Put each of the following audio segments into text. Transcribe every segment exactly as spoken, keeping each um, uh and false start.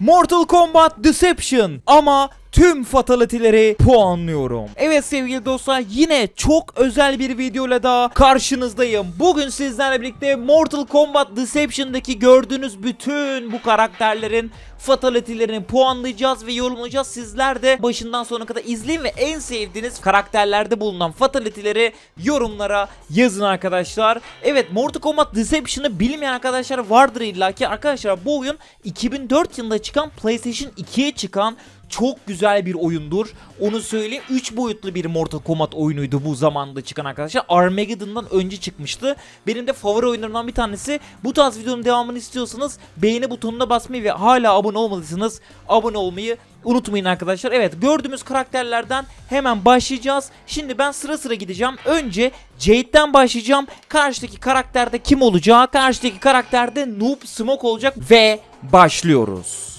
Mortal Kombat Deception ama tüm fatality'leri puanlıyorum. Evet sevgili dostlar, yine çok özel bir videoyla daha karşınızdayım. Bugün sizlerle birlikte Mortal Kombat Deception'daki gördüğünüz bütün bu karakterlerin fatality'lerini puanlayacağız ve yorumlayacağız. Sizler de başından sonuna kadar izleyin ve en sevdiğiniz karakterlerde bulunan fatality'leri yorumlara yazın arkadaşlar. Evet, Mortal Kombat Deception'ı bilmeyen arkadaşlar vardır illaki. Arkadaşlar bu oyun iki bin dört yılında çıkan, PlayStation iki'ye çıkan çok güzel bir oyundur. Onu söyleyeyim. üç boyutlu bir Mortal Kombat oyunuydu bu zamanda çıkan arkadaşlar. Armageddon'dan önce çıkmıştı. Benim de favori oyunlarımdan bir tanesi. Bu tarz videonun devamını istiyorsanız beğeni butonuna basmayı ve hala abone olmadıysanız abone olmayı unutmayın arkadaşlar. Evet, gördüğümüz karakterlerden hemen başlayacağız. Şimdi ben sıra sıra gideceğim. Önce Jade'den başlayacağım. Karşıdaki karakterde kim olacak? Karşıdaki karakterde Noob Smoke olacak ve başlıyoruz.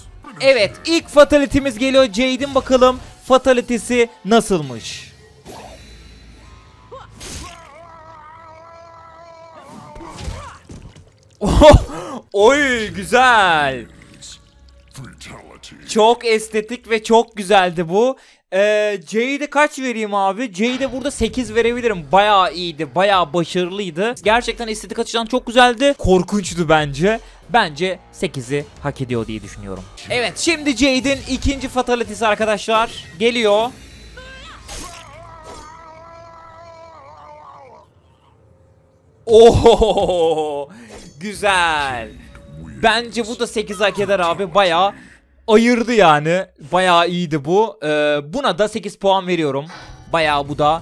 Evet, ilk fatality'miz geliyor. Jade'in bakalım fatality'si nasılmış. Oy, güzel. Çok estetik ve çok güzeldi bu. Ee, Jade'e kaç vereyim abi? Jade'e burada sekiz verebilirim. Bayağı iyiydi, bayağı başarılıydı. Gerçekten estetik açıdan çok güzeldi. Korkunçtu bence. Bence sekizi hak ediyor diye düşünüyorum. Evet, şimdi Jade'in ikinci fatality'si arkadaşlar geliyor. Oho, güzel. Bence bu da sekiz hak eder abi. Bayağı ayırdı yani. Bayağı iyiydi bu. Ee, buna da sekiz puan veriyorum. Bayağı bu da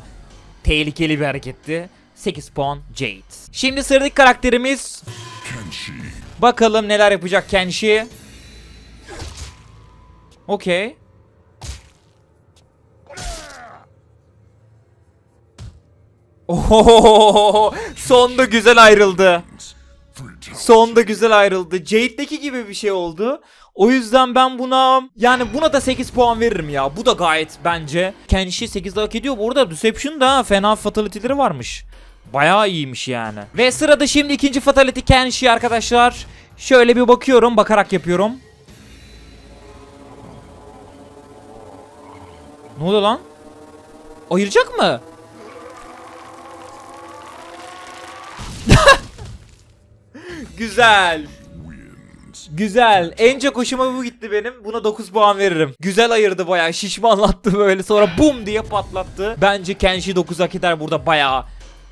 tehlikeli bir hareketti. sekiz puan Jade. Şimdi sıradaki karakterimiz Kenshi. Bakalım neler yapacak Kenshi. Okey. Ohohohoho. Sonda güzel ayrıldı. Sonda güzel ayrıldı. Jade'deki gibi bir şey oldu. O yüzden ben buna, yani buna da sekiz puan veririm ya. Bu da gayet bence. Kenshi sekiz hak ediyor. Bu arada Deception'da ha, fena fatality'leri varmış. Bayağı iyiymiş yani. Ve sırada şimdi ikinci fatality Kenshi arkadaşlar. Şöyle bir bakıyorum. Bakarak yapıyorum. Ne oluyor lan? Ayıracak mı? Güzel. Güzel. En çok hoşuma bu gitti benim. Buna dokuz puan veririm. Güzel ayırdı bayağı. Şişmanlattı böyle. Sonra bum diye patlattı. Bence Kenshi dokuz hak eder burada. Bayağı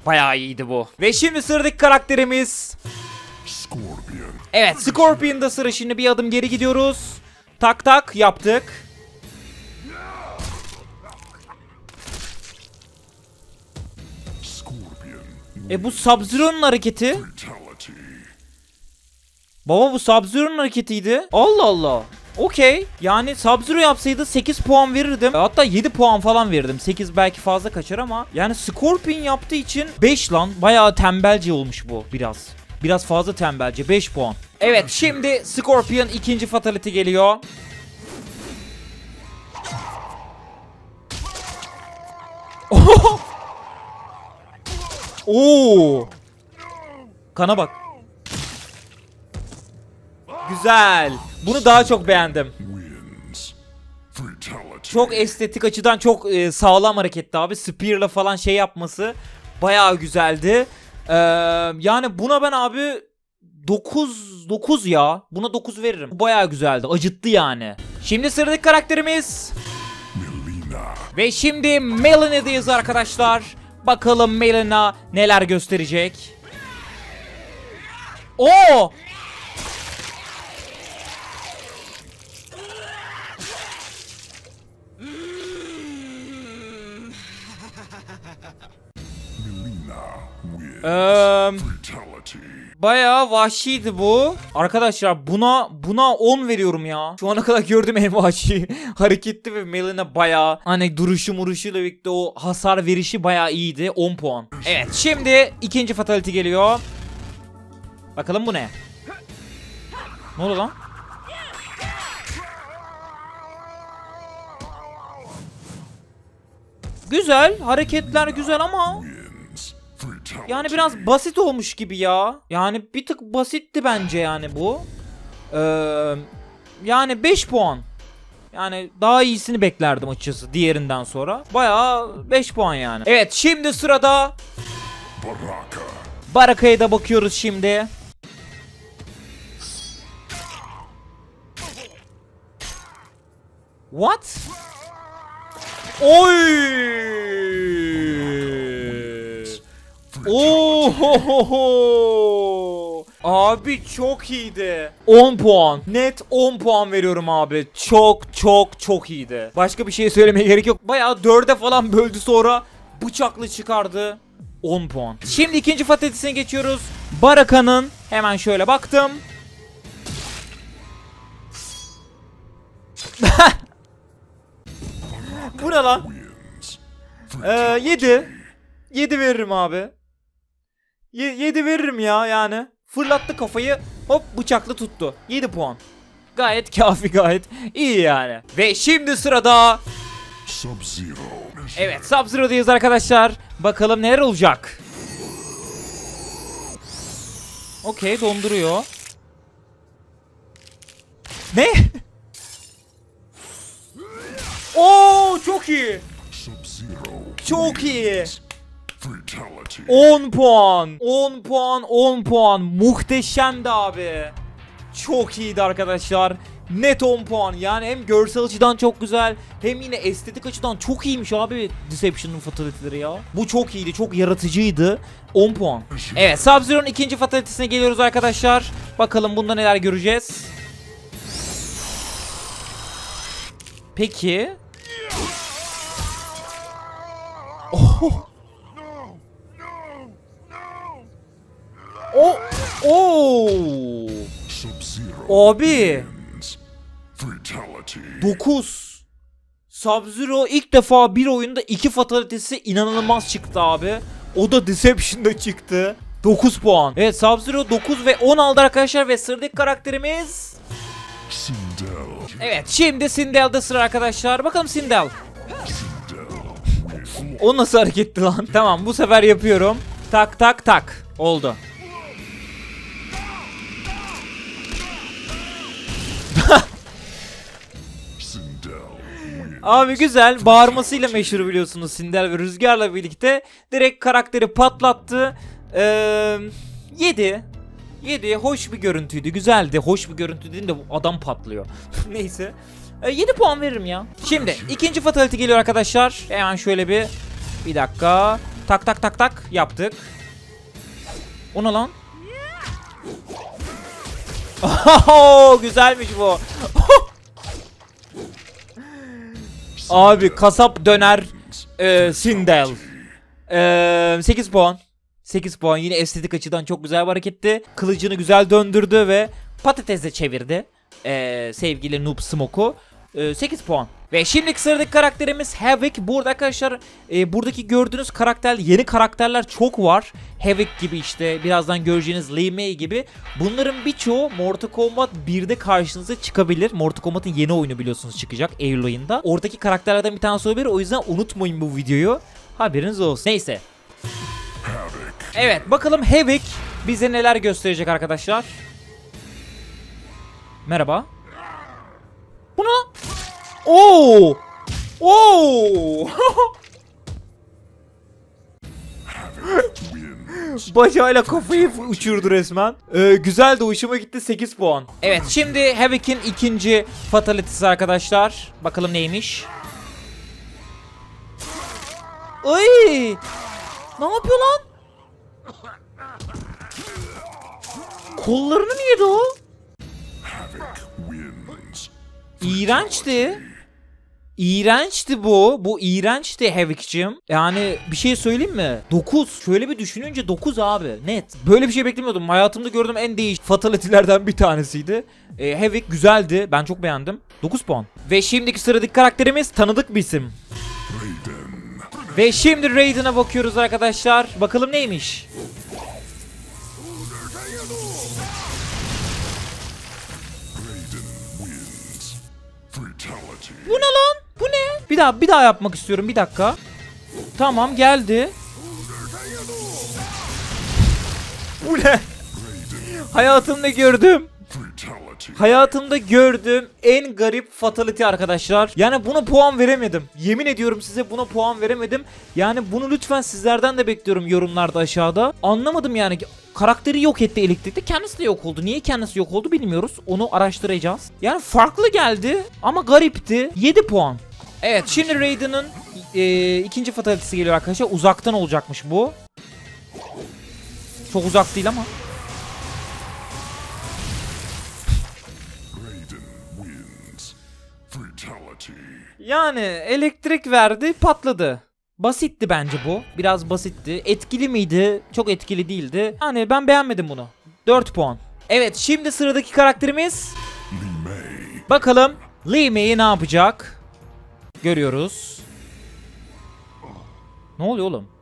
bayağı iyiydi bu. Ve şimdi sıradaki karakterimiz Scorpion. Evet, Scorpion'da sıra. Şimdi bir adım geri gidiyoruz. Tak tak yaptık. Scorpion. E bu Sub-Zero'nun hareketi. Baba bu Sub-Zero'nun hareketiydi. Allah Allah. Okey. Yani Sub-Zero yapsaydı sekiz puan verirdim. Hatta yedi puan falan verirdim. sekiz belki fazla kaçar ama. Yani Scorpion yaptığı için beş lan. Bayağı tembelce olmuş bu biraz. Biraz fazla tembelce. beş puan. Evet, şimdi Scorpion ikinci fatality geliyor. Oo. Kana bak. Güzel. Bunu daha çok beğendim. Çok estetik açıdan çok e, sağlam hareketti abi. Spear'la falan şey yapması bayağı güzeldi. Ee, yani buna ben abi dokuz dokuz ya. Buna dokuz veririm. Bu bayağı güzeldi. Acıttı yani. Şimdi sıradaki karakterimiz Mileena. Ve şimdi Melina'dayız arkadaşlar. Bakalım Mileena neler gösterecek. Oo! Ee, bayağı vahşiydi bu. Arkadaşlar buna buna on veriyorum ya. Şu ana kadar gördüğüm en vahşi hareketli ve Mileena bayağı hani duruşu muruşuyla birlikte o hasar verişi bayağı iyiydi. on puan. Evet, şimdi ikinci fatality geliyor. Bakalım bu ne? Ne oldu lan? Güzel. Hareketler güzel ama yani biraz basit olmuş gibi ya. Yani bir tık basitti bence yani bu. Ee, yani beş puan. Yani daha iyisini beklerdim açıkçası diğerinden sonra. Bayağı beş puan yani. Evet, şimdi sırada Baraka. Baraka'ya da bakıyoruz şimdi. What? Oy! Ohohoho! Abi çok iyiydi. on puan. Net on puan veriyorum abi. Çok çok çok iyiydi. Başka bir şey söylemeye gerek yok. Bayağı dörde falan böldü, sonra bıçakla çıkardı. on puan. Şimdi ikinci fatalisine geçiyoruz. Baraka'nın hemen şöyle baktım. Bu ne lan? Ee, yedi. yedi veririm abi. yedi veririm ya yani. Fırlattı kafayı. Hop, bıçakla tuttu. yedi puan. Gayet kafi, gayet iyi yani. Ve şimdi sırada Sub-Zero. Evet, Sub-Zero'dayız arkadaşlar. Bakalım neler olacak. Okey, donduruyor. Ne? Oo, çok iyi. Çok iyi. on puan. on puan, on puan. Muhteşemdi abi. Çok iyiydi arkadaşlar. Net on puan. Yani hem görsel açıdan çok güzel, hem yine estetik açıdan çok iyiymiş abi Deception'ın fatality'leri ya. Bu çok iyiydi, çok yaratıcıydı. on puan. Evet, Sub-Zero'nun ikinci fatality'sine geliyoruz arkadaşlar. Bakalım bunda neler göreceğiz. Peki. Oh. Oh. Oh. Abi. dokuz. Sub-Zero ilk defa bir oyunda iki fatalitesi inanılmaz çıktı abi. O da Deception'da çıktı. dokuz puan. Evet, Sub-Zero dokuz ve on aldı arkadaşlar ve sıradaki karakterimiz Sindel. Evet, şimdi Sindel'de sıra arkadaşlar. Bakalım Sindel. O nasıl hareketti lan? Tamam, bu sefer yapıyorum. Tak tak tak. Oldu. Abi güzel, bağırmasıyla meşhur biliyorsunuz Sindel ve Rüzgar'la birlikte direkt karakteri patlattı. Ee, yedi. yedi hoş bir görüntüydü, güzeldi. Hoş bir görüntü dediğimde bu adam patlıyor. Neyse. Ee, yedi puan veririm ya. Şimdi ikinci fatality geliyor arkadaşlar. Hemen şöyle bir bir dakika. Tak tak tak tak yaptık. O ne lan? Oho, güzelmiş bu. Abi kasap döner e, Sindel. E, sekiz puan. sekiz puan, yine estetik açıdan çok güzel bir hareketti. Kılıcını güzel döndürdü ve patatese çevirdi. E, sevgili Noob Smoke'u. E, sekiz puan. Ve şimdiki sıradaki karakterimiz Havik. Burada arkadaşlar e, buradaki gördüğünüz karakter, yeni karakterler çok var. Havik gibi, işte birazdan göreceğiniz Li Mei gibi. Bunların birçoğu Mortal Kombat birde karşınıza çıkabilir. Mortal Kombat'ın yeni oyunu biliyorsunuz çıkacak Eylül ayında. Oradaki karakterlerden bir tanesi olabilir. O yüzden unutmayın bu videoyu. Haberiniz olsun. Neyse. Evet, bakalım Havik bize neler gösterecek arkadaşlar. Merhaba. Bunu... Oo! Oo! Bacağıyla kafayı uçurdu resmen. Ee, güzel de, hoşuma gitti. sekiz puan. Evet, şimdi Havik'in ikinci fatalitesi arkadaşlar. Bakalım neymiş. Ay! Ne yapıyor lan? Kollarını mı yedi o? İğrençti. İğrençti bu. Bu iğrençti Havik'cim. Yani bir şey söyleyeyim mi? dokuz. Şöyle bir düşününce dokuz abi. Net. Böyle bir şey beklemiyordum. Hayatımda gördüğüm en değişik fatality'lerden bir tanesiydi. Ee, Havik güzeldi. Ben çok beğendim. dokuz puan. Ve şimdiki sıradaki karakterimiz tanıdık bir isim. Raiden. Ve şimdi Raiden'a bakıyoruz arkadaşlar. Bakalım neymiş? Bu ne lan? Bu ne? Bir daha bir daha yapmak istiyorum. Bir dakika. Tamam, geldi. Bu ne? Hayatımda gördüm. Hayatımda gördüğüm en garip fatality arkadaşlar. Yani buna puan veremedim. Yemin ediyorum size buna puan veremedim. Yani bunu lütfen sizlerden de bekliyorum yorumlarda aşağıda. Anlamadım yani. Karakteri yok etti elektrikte. Kendisi de yok oldu. Niye kendisi yok oldu bilmiyoruz. Onu araştıracağız. Yani farklı geldi ama garipti. yedi puan. Evet şimdi Raiden'ın e, ikinci fatalitesi geliyor arkadaşlar. Uzaktan olacakmış bu. Çok uzak değil ama. Yani elektrik verdi, patladı. Basitti bence bu. Biraz basitti. Etkili miydi? Çok etkili değildi. Yani ben beğenmedim bunu. dört puan. Evet şimdi sıradaki karakterimiz Li Mei. Bakalım Li Mei ne yapacak? Görüyoruz. Ne oluyor oğlum?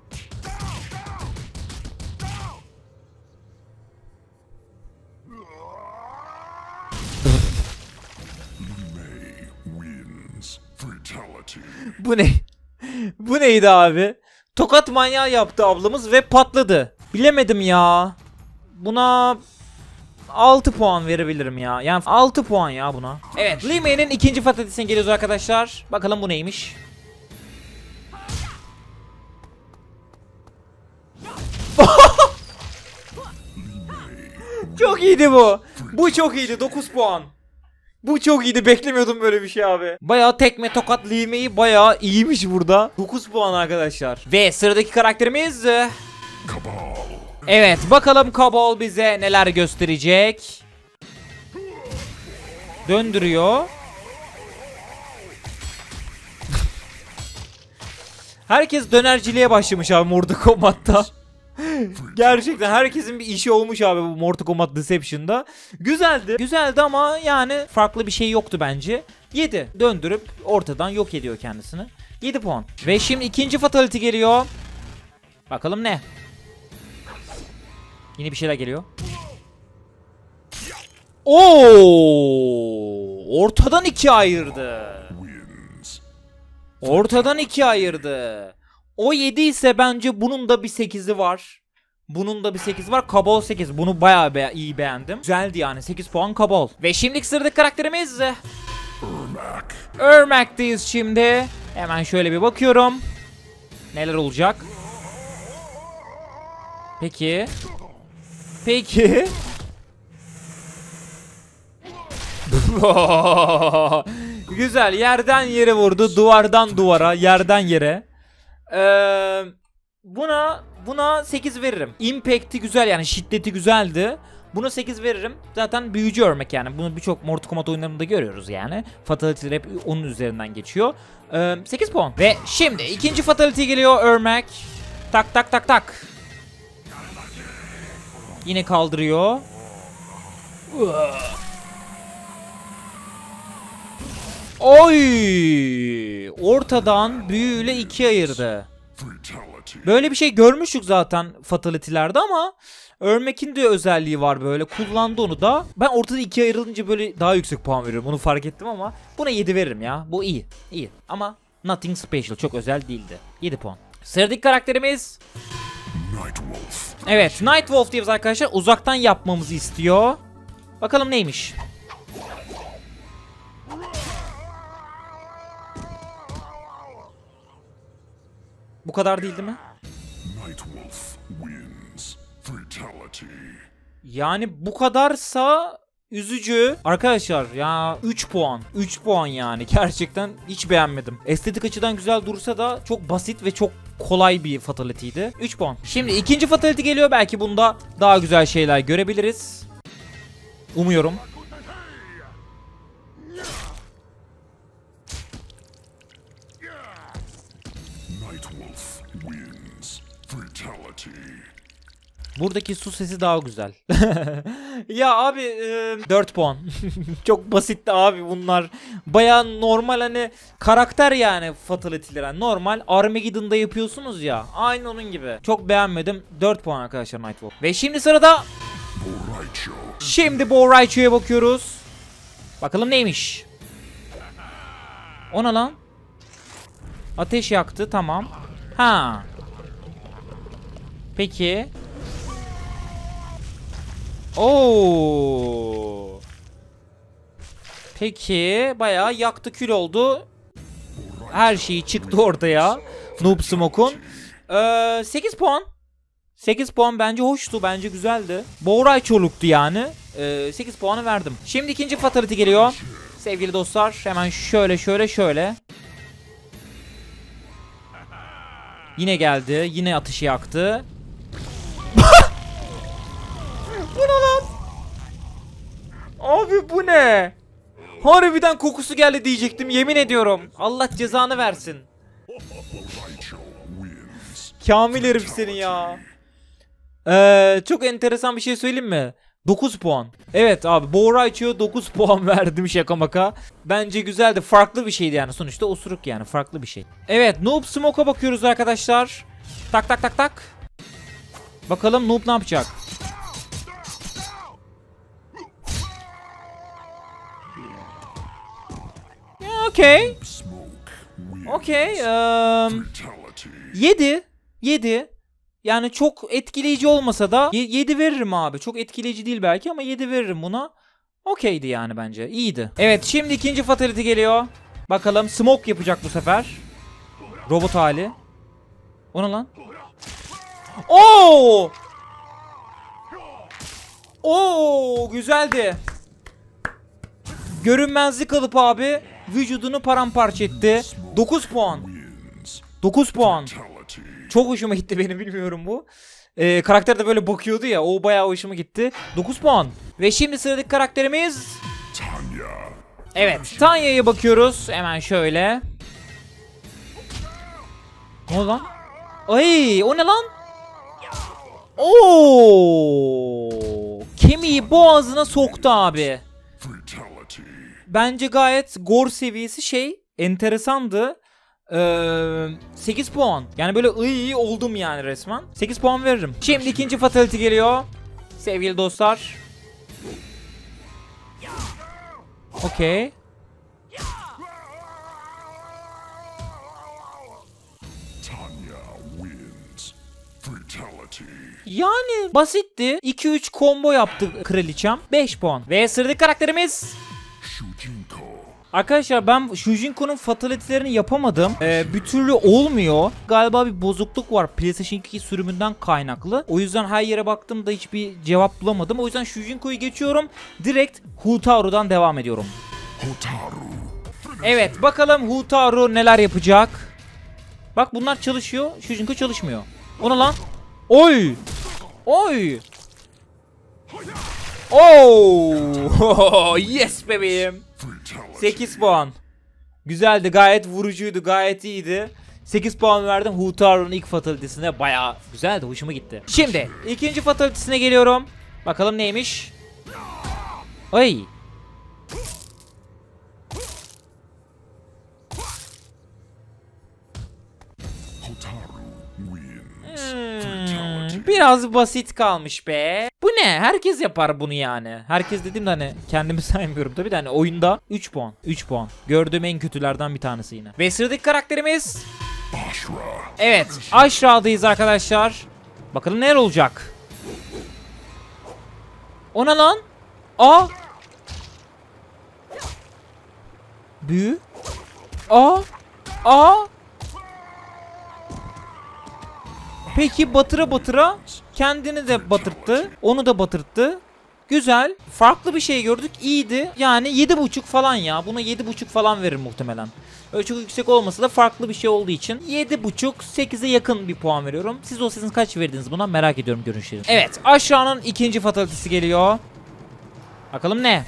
Bu ne? Bu neydi abi? Tokat manyağı yaptı ablamız ve patladı. Bilemedim ya. Buna altı puan verebilirim ya. Yani altı puan ya buna. Evet, Li Mei'nin ikinci fatalisine geliyoruz arkadaşlar. Bakalım bu neymiş? Çok iyiydi bu. Bu çok iyiydi. dokuz puan. Bu çok iyiydi, beklemiyordum böyle bir şey abi. Bayağı tekme tokat Li Mei'yi bayağı iyiymiş burada. dokuz puan arkadaşlar. Ve sıradaki karakterimiz Kabal. Evet bakalım Kabal bize neler gösterecek. Döndürüyor. Herkes dönerciliğe başlamış abi Mortal Kombat'ta. Gerçekten herkesin bir işi olmuş abi bu Mortal Kombat Deception'da. Güzeldi. Güzeldi ama yani farklı bir şey yoktu bence. yedi. Döndürüp ortadan yok ediyor kendisini. yedi puan. Ve şimdi ikinci fatality geliyor. Bakalım ne? Yine bir şeyler geliyor. Oo! Ortadan ikiye ayırdı. Ortadan ikiye ayırdı. O yedi ise bence bunun da bir sekizi var. Bunun da bir sekizi var. Kabal sekiz. Bunu bayağı be iyi beğendim. Güzeldi yani. sekiz puan Kabal. Ve şimdiki sıradaki karakterimiz Ermac. Ermac'teyiz şimdi. Hemen şöyle bir bakıyorum. Neler olacak? Peki. Peki. Güzel. Yerden yere vurdu. Duvardan duvara. Yerden yere. Ee, buna buna sekiz veririm. Impact'i güzel yani, şiddeti güzeldi. Buna sekiz veririm. Zaten büyücü Ermac yani. Bunu birçok Mortal Kombat oyunlarında görüyoruz yani. Fatality'ler hep onun üzerinden geçiyor. Ee, sekiz puan. Ve şimdi ikinci fatality geliyor Ermac. Tak tak tak tak. Yine kaldırıyor. Oy! Ortadan büyüyle ikiye ayırdı. Böyle bir şey görmüştük zaten fatality'lerde ama Ermac'in de özelliği var böyle. Kullandı onu da. Ben ortada ikiye ayrılınca böyle daha yüksek puan veriyorum. Onu fark ettim ama buna yedi veririm ya. Bu iyi. İyi. Ama nothing special. Çok özel değildi. yedi puan. Sıradaki karakterimiz Nightwolf. Evet, Nightwolf diyoruz arkadaşlar. Uzaktan yapmamızı istiyor. Bakalım neymiş? Bu kadar değil değil mi? Nightwolf wins. Fatality. Yani bu kadarsa üzücü. Arkadaşlar ya üç puan. üç puan yani. Gerçekten hiç beğenmedim. Estetik açıdan güzel dursa da çok basit ve çok kolay bir fatality'ydi. üç puan. Şimdi ikinci fatality geliyor. Belki bunda daha güzel şeyler görebiliriz. Umuyorum. Buradaki su sesi daha güzel. Ya abi e, dört puan. Çok basitti abi bunlar. Baya normal hani karakter yani fatality'ler. Yani normal Armageddon'da yapıyorsunuz ya. Aynı onun gibi. Çok beğenmedim. dört puan arkadaşlar Nightwolf. Ve şimdi sırada Bo' Rai Cho. Şimdi Bo' Rai Cho'ya bakıyoruz. Bakalım neymiş? Ona lan. Ateş yaktı tamam. Ha. Peki. Oo. Peki bayağı yaktı kül oldu. Her şeyi çıktı ortaya. Noob Smoke'un. Ee, sekiz puan. sekiz puan bence hoştu. Bence güzeldi. Bo' Rai Cho'luktu yani. Ee, sekiz puanı verdim. Şimdi ikinci Fatality geliyor. Sevgili dostlar hemen şöyle şöyle şöyle. Yine geldi. Yine atışı yaktı. Bu ne lan? Abi bu ne? Harbiden kokusu geldi diyecektim. Yemin ediyorum. Allah cezanı versin. Kamil herif senin ya. Ee, çok enteresan bir şey söyleyeyim mi? dokuz puan. Evet abi. Bo' Rai Cho'ya dokuz puan verdim şaka maka. Bence güzeldi. Farklı bir şeydi yani. Sonuçta osuruk yani. Farklı bir şey. Evet. Noob Smoke'a bakıyoruz arkadaşlar. Tak tak tak tak. Bakalım Noob ne yapacak? Okey. Okey. Um, yedi. yedi. Yani çok etkileyici olmasa da yedi veririm abi. Çok etkileyici değil belki ama yedi veririm buna. Okeydi yani bence. İyiydi. Evet şimdi ikinci Fatality geliyor. Bakalım Smoke yapacak bu sefer. Robot hali. O ne lan? Oo! Oo! Güzeldi. Görünmezlik alıp abi vücudunu paramparça etti. dokuz puan. dokuz puan. Çok hoşuma gitti benim, bilmiyorum bu. Ee, karakter de böyle bakıyordu ya. O bayağı hoşuma gitti. dokuz puan. Ve şimdi sıradaki karakterimiz Tanya. Evet, Tanya'ya bakıyoruz. Hemen şöyle. Ne oldu lan? Ay, o ne lan? Oo! Kemiği boğazına soktu abi. Bence gayet gore seviyesi şey enteresandı. Ee, sekiz puan. Yani böyle iyi oldum yani resmen. sekiz puan veririm. Şimdi ikinci Fatality geliyor. Sevgili dostlar. Okey. Yani basitti. iki üç combo yaptı kraliçem. beş puan. Ve sıradaki karakterimiz Shujinko. Arkadaşlar ben Shujinko'nun fatality'lerini yapamadım. Ee, bir türlü olmuyor. Galiba bir bozukluk var PlayStation iki sürümünden kaynaklı. O yüzden her yere baktığımda hiçbir cevap bulamadım. O yüzden Shujinko'yu geçiyorum. Direkt Hotaru'dan devam ediyorum. Hotaru. Evet bakalım Hotaru neler yapacak. Bak bunlar çalışıyor. Shujinko çalışmıyor. Ona lan. Oy. Oy. Oh. Yes bebeğim. sekiz puan. Güzeldi, gayet vurucuydu, gayet iyiydi. sekiz puan verdim Hotaru'nun ilk fatalitesine. Bayağı güzeldi, hoşuma gitti. Şimdi ikinci fatalitesine geliyorum. Bakalım neymiş. Ay. Hmm, biraz basit kalmış be. Bu ne? Herkes yapar bunu yani. Herkes dediğimde hani kendimi saymıyorum tabii de hani oyunda üç puan. üç puan. Gördüğüm en kötülerden bir tanesi yine. Ve sıradaki karakterimiz Ashrah. Evet, Ashrah'dayız arkadaşlar. Bakalım neler olacak. Ona lan. A. Büyü. A. A. Peki batıra batıra kendini de batırttı. Onu da batırttı. Güzel. Farklı bir şey gördük. İyiydi. Yani yedi buçuk falan ya. Buna yedi buçuk falan verir muhtemelen. Öyle çok yüksek olmasa da farklı bir şey olduğu için yedi buçuk sekize yakın bir puan veriyorum. Siz o sizin kaç verdiniz buna merak ediyorum görünüşlerinizi. Evet. Aşağının ikinci fatalitesi geliyor. Bakalım ne?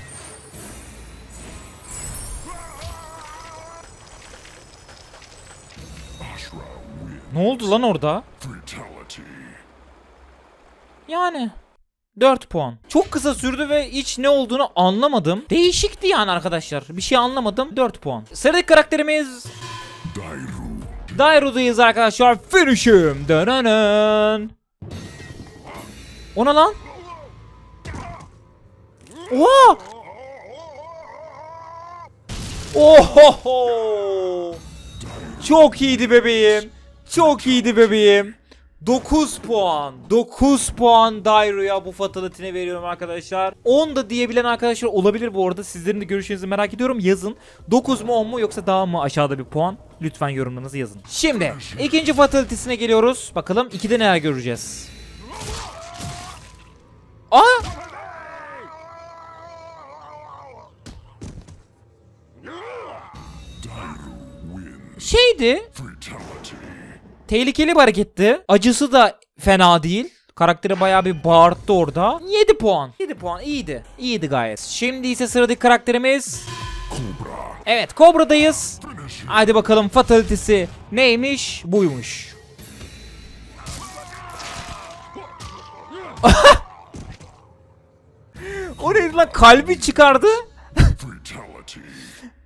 Ne oldu lan orada? Yani dört puan. Çok kısa sürdü ve hiç ne olduğunu anlamadım. Değişikti yani arkadaşlar. Bir şey anlamadım. dört puan. Sıradaki karakterimiz Dairou. Dairou'dayız arkadaşlar. Finish'im. Ona lan. Oha. Ohoho. Çok iyiydi bebeğim. Çok iyiydi bebeğim. dokuz puan. dokuz puan Dairou'ya bu fatality'ne veriyorum arkadaşlar. on da diyebilen arkadaşlar olabilir bu arada. Sizlerin de görüşlerinizi merak ediyorum. Yazın. dokuz mu on mu yoksa daha mı aşağıda bir puan? Lütfen yorumlarınızı yazın. Şimdi ikinci fatality'sine geliyoruz. Bakalım ikide neler göreceğiz. Aa! Şeydi. Tehlikeli bir hareketti. Acısı da fena değil. Karakteri bayağı bir bağırttı orada. yedi puan. yedi puan iyiydi. İyiydi gayet. Şimdi ise sıradaki karakterimiz Kobra. Evet, Kobra'dayız. Hadi bakalım fatality'si neymiş? Buymuş. O neydi lan? Kalbi çıkardı.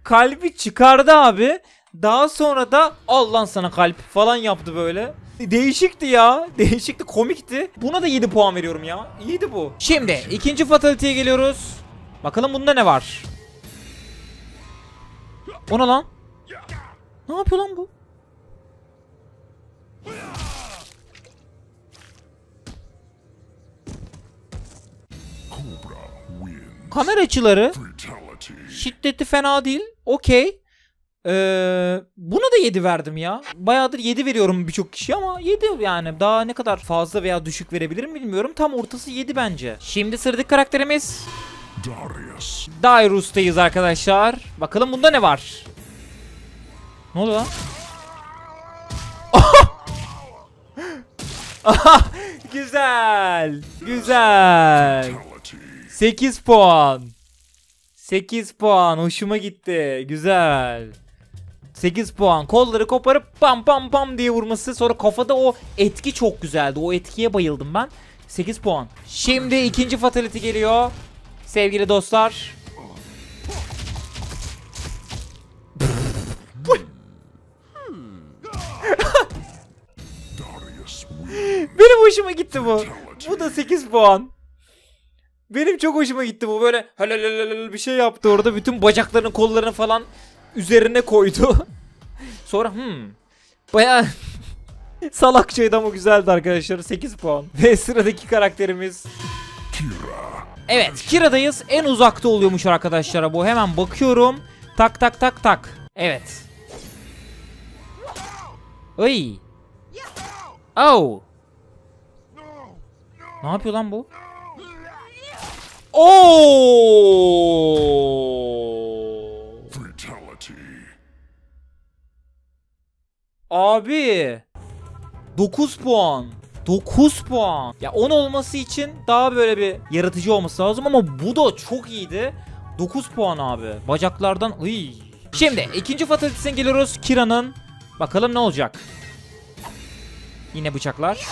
Kalbi çıkardı abi. Daha sonra da al lan sana kalp falan yaptı böyle. Değişikti ya. Değişikti, komikti. Buna da yedi puan veriyorum ya. İyiydi bu. Şimdi ikinci fatality'ye geliyoruz. Bakalım bunda ne var? O ne lan? Ne yapıyor lan bu? Kamera açıları. Şiddeti fena değil. Okey. Ee, buna da yedi verdim ya. Bayağıdır yedi veriyorum birçok kişi ama yedi yani. Daha ne kadar fazla veya düşük verebilirim bilmiyorum. Tam ortası yedi bence. Şimdi sıradaki karakterimiz Darrius. Dairou'dayız arkadaşlar. Bakalım bunda ne var? Ne oldu lan? Güzel. Güzel. sekiz puan. sekiz puan. Hoşuma gitti. Güzel. sekiz puan. Kolları koparıp pam pam pam diye vurması. Sonra kafada o etki çok güzeldi. O etkiye bayıldım ben. sekiz puan. Şimdi ikinci fatality geliyor. Sevgili dostlar. Benim hoşuma gitti bu. Bu da sekiz puan. Benim çok hoşuma gitti bu. Böyle bir şey yaptı orada. Bütün bacaklarını, kollarını falan üzerine koydu. Sonra hmm. Bayağı salakçaydı ama güzeldi arkadaşlar. sekiz puan. Ve sıradaki karakterimiz Kira. Evet, Kira'dayız. En uzakta oluyormuş arkadaşlara bu. Hemen bakıyorum. Tak tak tak tak. Evet. Oy. Oh. Ne yapıyor lan bu? Ooo! Fatality. Abi dokuz puan. dokuz puan. Ya on olması için daha böyle bir yaratıcı olması lazım ama bu da çok iyiydi. dokuz puan abi. Bacaklardan ıy. Şimdi ikinci fatality'sine geliyoruz. Kira'nın. Bakalım ne olacak? Yine bıçaklar.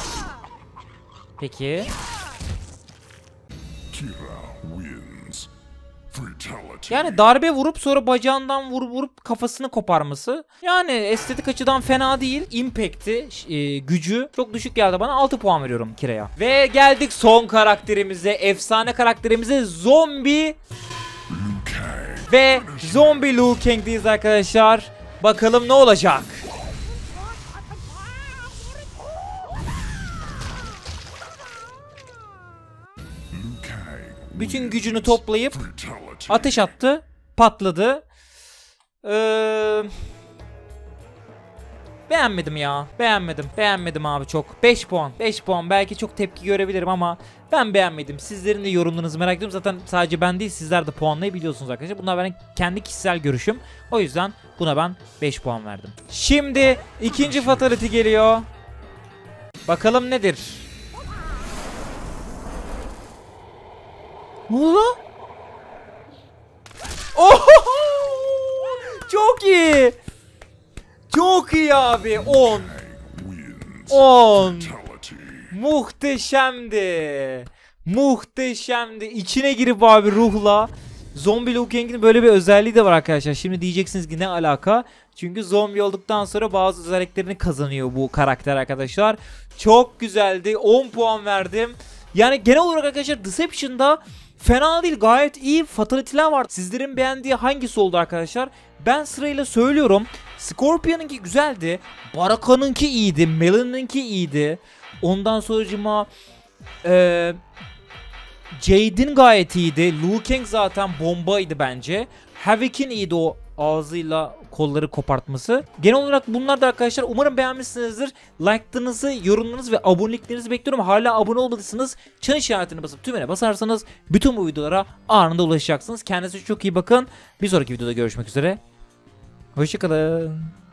Peki. Kira. Yani darbe vurup sonra bacağından vurup, vurup kafasını koparması. Yani estetik açıdan fena değil. Impact'i, e, gücü çok düşük geldi bana. altı puan veriyorum Kira'ya. Ve geldik son karakterimize. Efsane karakterimize zombi ve zombi Liu Kang'deyiz arkadaşlar. Bakalım ne olacak? Bütün gücünü toplayıp ateş attı. Patladı. Ee, beğenmedim ya. Beğenmedim. Beğenmedim abi çok. beş puan. beş puan. Belki çok tepki görebilirim ama ben beğenmedim. Sizlerin de yorumlarınızı merak ediyorum. Zaten sadece ben değil, sizler de puanlayabiliyorsunuz arkadaşlar. Bunlar benim kendi kişisel görüşüm. O yüzden buna ben beş puan verdim. Şimdi ikinci fatality geliyor. Bakalım nedir? Ne oldu lan? Oho! Çok iyi. Çok iyi abi. on. on. Muhteşemdi. Muhteşemdi. İçine girip abi ruhla. Zombi Liu Kang'in böyle bir özelliği de var arkadaşlar. Şimdi diyeceksiniz ki ne alaka? Çünkü zombi olduktan sonra bazı özelliklerini kazanıyor bu karakter arkadaşlar. Çok güzeldi. on puan verdim. Yani genel olarak arkadaşlar Deception'da fena değil, gayet iyi fatality'ler var. Sizlerin beğendiği hangisi oldu arkadaşlar? Ben sırayla söylüyorum. Scorpion'ınki güzeldi. Baraka'nınki iyiydi. Melina'nınki iyiydi. Ondan sonracıma eee Jade'in gayet iyiydi. Liu Kang zaten bombaydı bence. Havik'in iyiydi o ağzıyla kolları kopartması. Genel olarak bunlar da arkadaşlar. Umarım beğenmişsinizdir. Like'larınızı, yorumlarınızı ve aboneliklerinizi bekliyorum. Hala abone olmadıysanız çan işaretini basıp tümüne basarsanız bütün bu videolara anında ulaşacaksınız. Kendinize çok iyi bakın. Bir sonraki videoda görüşmek üzere. Hoşçakalın.